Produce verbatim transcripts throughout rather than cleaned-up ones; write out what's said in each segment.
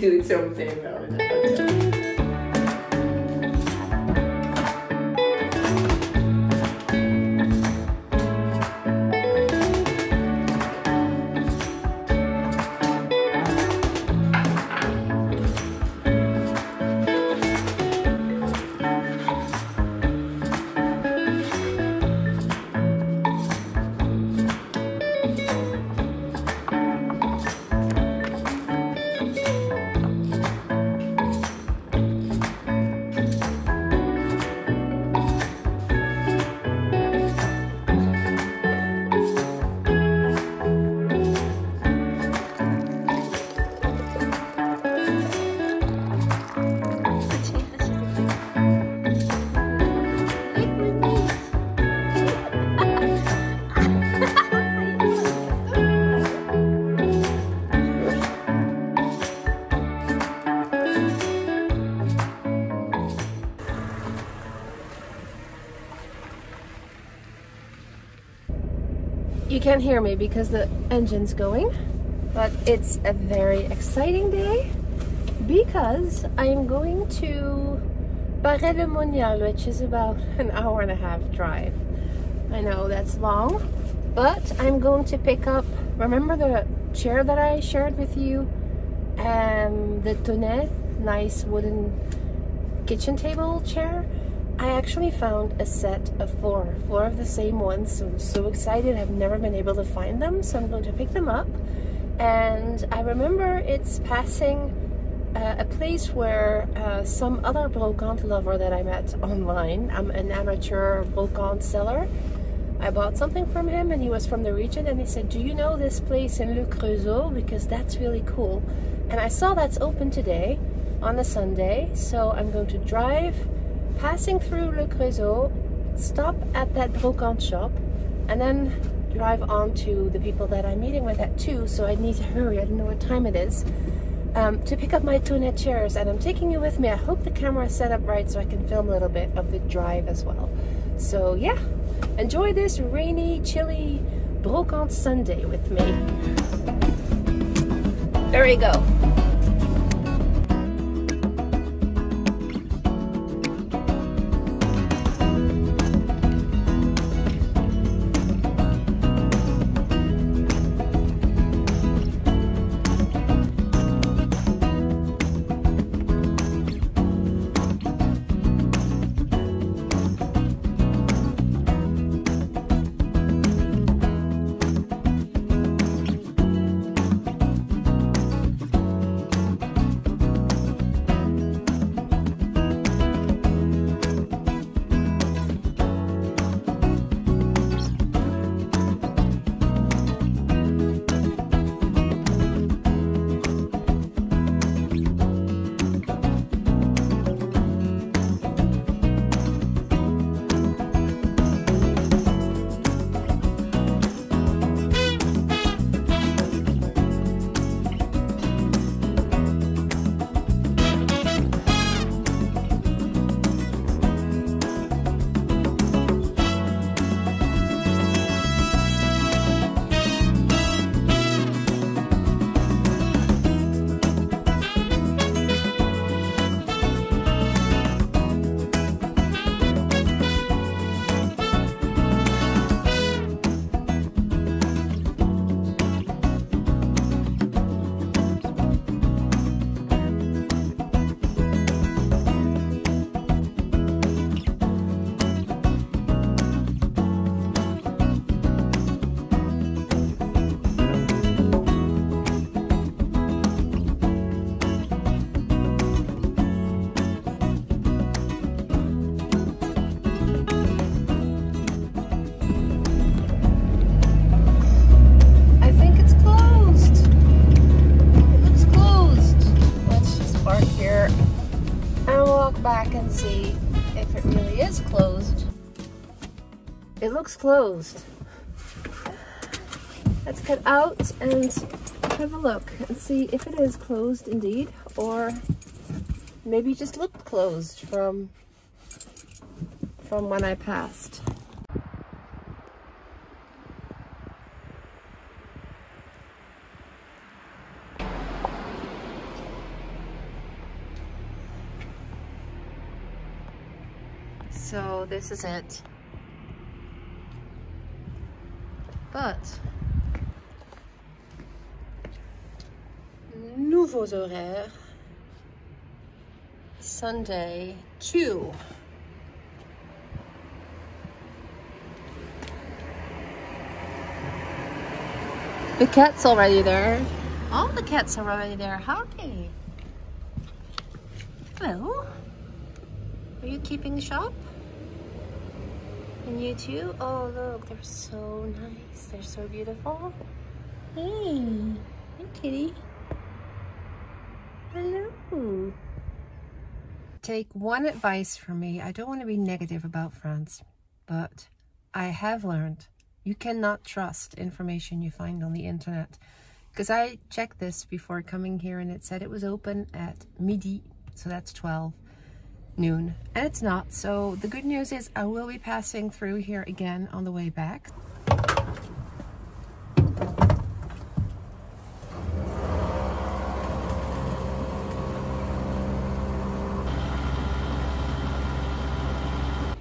doing something about it. You can't hear me because the engine's going, but it's a very exciting day because I'm going to Barre de Monial, which is about an hour and a half drive. I know that's long, but I'm going to pick up, remember the chair that I shared with you, and the tonnet, nice wooden kitchen table chair? I actually found a set of four, four of the same ones, so I'm so excited. I've never been able to find them, so I'm going to pick them up. And I remember it's passing uh, a place where uh, some other Brocante lover that I met online, I'm an amateur Brocante seller, I bought something from him and he was from the region and he said, do you know this place in Le Creusot, because that's really cool. And I saw that's open today on a Sunday, so I'm going to drive passing through Le Creusot, stop at that Brocante shop, and then drive on to the people that I'm meeting with at two, so I need to hurry, I don't know what time it is, um, to pick up my tonnet chairs, and I'm taking you with me. I hope the camera is set up right so I can film a little bit of the drive as well. So yeah, enjoy this rainy, chilly Brocante Sunday with me. There we go. See if it really is closed. It looks closed. Let's get out and have a look and see if it is closed indeed, or maybe just looked closed from from when I passed. So this is it. But nouveaux horaires, Sunday two. The cat's already there. All the cats are already there. Howdy. Hello. Are you keeping shop? And you too? Oh, look, they're so nice. They're so beautiful. Hey. Hey, kitty. Hello. Take one advice from me. I don't want to be negative about France, but I have learned you cannot trust information you find on the internet. Because I checked this before coming here and it said it was open at midi, so that's twelve noon, and it's not. So the good news is I will be passing through here again on the way back.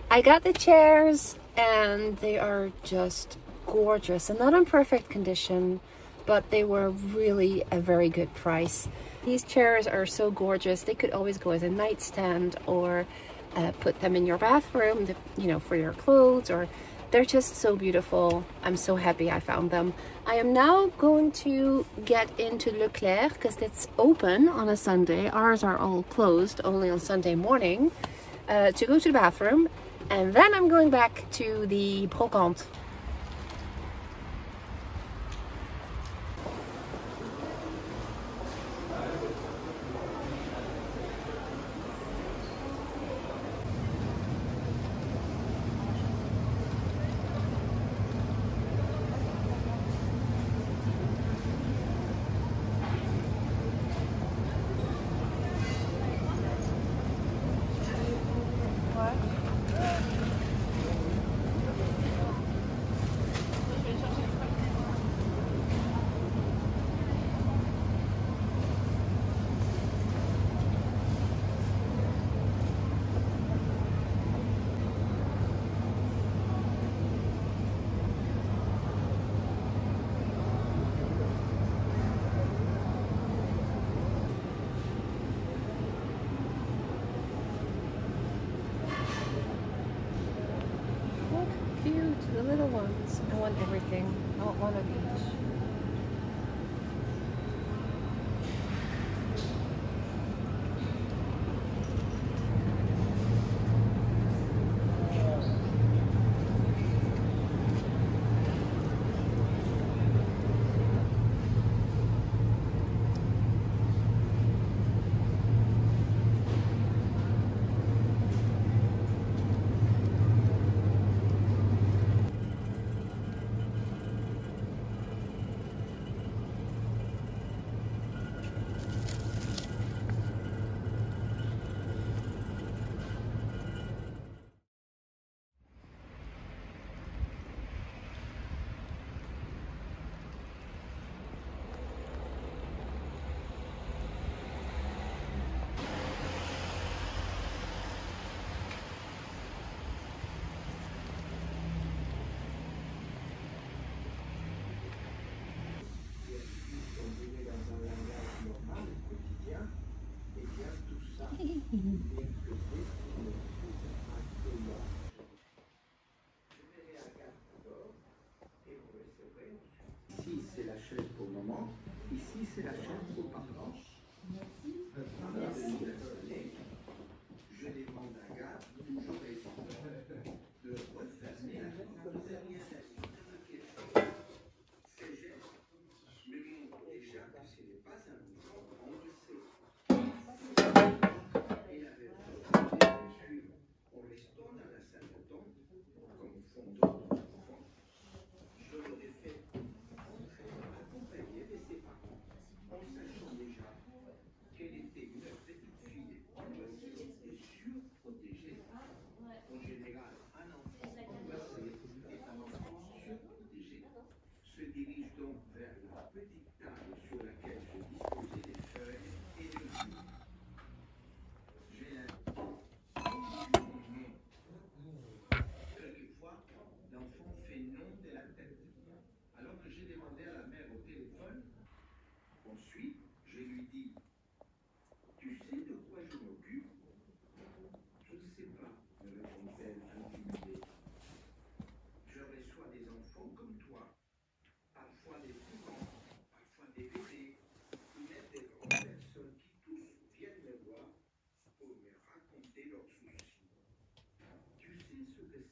I got the chairs and they are just gorgeous and not in perfect condition, but they were really a very good price. These chairs are so gorgeous. They could always go as a nightstand or uh, put them in your bathroom, to, you know, for your clothes, or they're just so beautiful. I'm so happy I found them. I am now going to get into Leclerc because it's open on a Sunday. Ours are all closed only on Sunday morning uh, to go to the bathroom. And then I'm going back to the Brocante. The little ones. I want everything. I want one of each. Ici c'est la chaise pour le moment, ici c'est la chaise pour parlant. Merci. Je demande à Gare, toujours raison, de refermer la porte. C'est gênant, mais montre déjà que ce n'est pas un bouchon, on le sait. Il avait proposé de suivre, on les tourne à la salle d'automne, comme font d'autres. Je l'aurais fait entrer, accompagné de ses parents.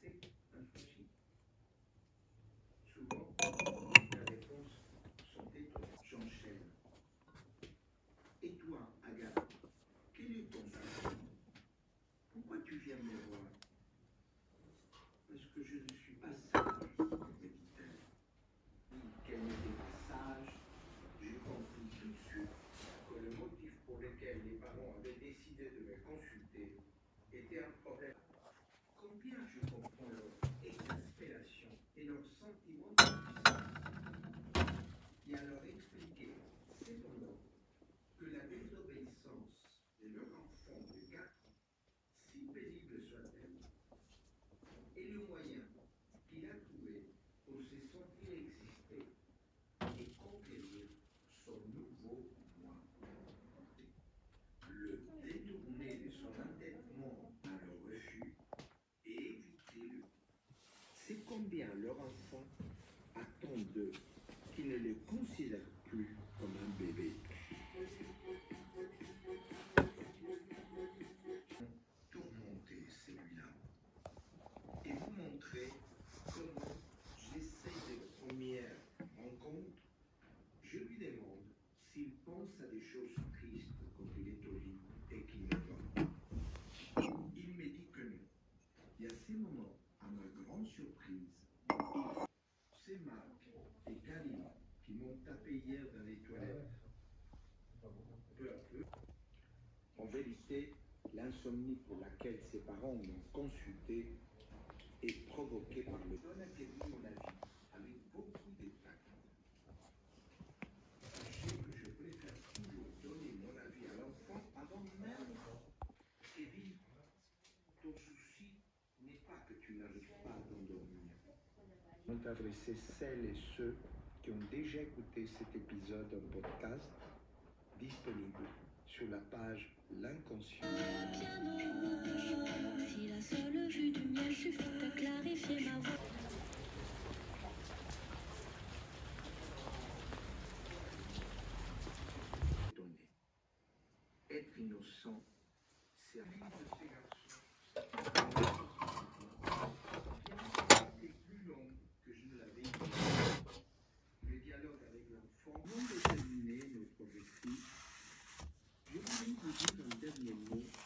assez infléchie. Souvent, les réponses sont étonnantes. J'enchaîne. Et toi, Agathe, quel est ton souci? Pourquoi tu viens me voir? Parce que je ne suis pas sage, dit-elle. Oui, qu'elle n'était pas sage, j'ai compris tout de suite que le motif pour lequel les parents avaient décidé de me consulter était un problème. Combien je comprends leur exaspération et leur sentiment de puissance. Et à leur expliquer, cependant, que la désobéissance de leur enfant de quatre ans, si pénible soit-elle, est le moyen qu'il a trouvé pour se sentir exister et conquérir son nouveau moi. Le détourner de son entêtement à leur refus et éviter-le. C'est combien leur enfant attend d'eux qui ne les considère plus comme un bébé. Tourmentez celui-là et vous montrer comment j'essaie des premières rencontres. Je lui demande s'il pense à des choses tristes quand il est au lit et qu'il ne dort pas. Il me dit que non. Et à ces moments, à ma grande surprise, c'est Marc et Karine qui m'ont tapé hier dans les toilettes. Peu à peu. En vérité, l'insomnie pour laquelle ses parents m'ont consulté est provoquée par le bon accueil mon avis avec beaucoup d'étact. Sachez que je préfère toujours donner mon avis à l'enfant avant même. Kevin, ton souci n'est pas que tu n'arrives pas à t'endormir. On t'a adressé celles et ceux qui ont déjà écouté cet épisode en podcast disponible sur la page L'Inconscient. Si la seule vue du miel suffit à clarifier ma voix. Être innocent, c'est un livre de ces garçons. C'est plus long que je ne l'avais dit. Le dialogue avec l'enfant. Nous déterminer notre objectif. Je voulais vous dire un dernier mot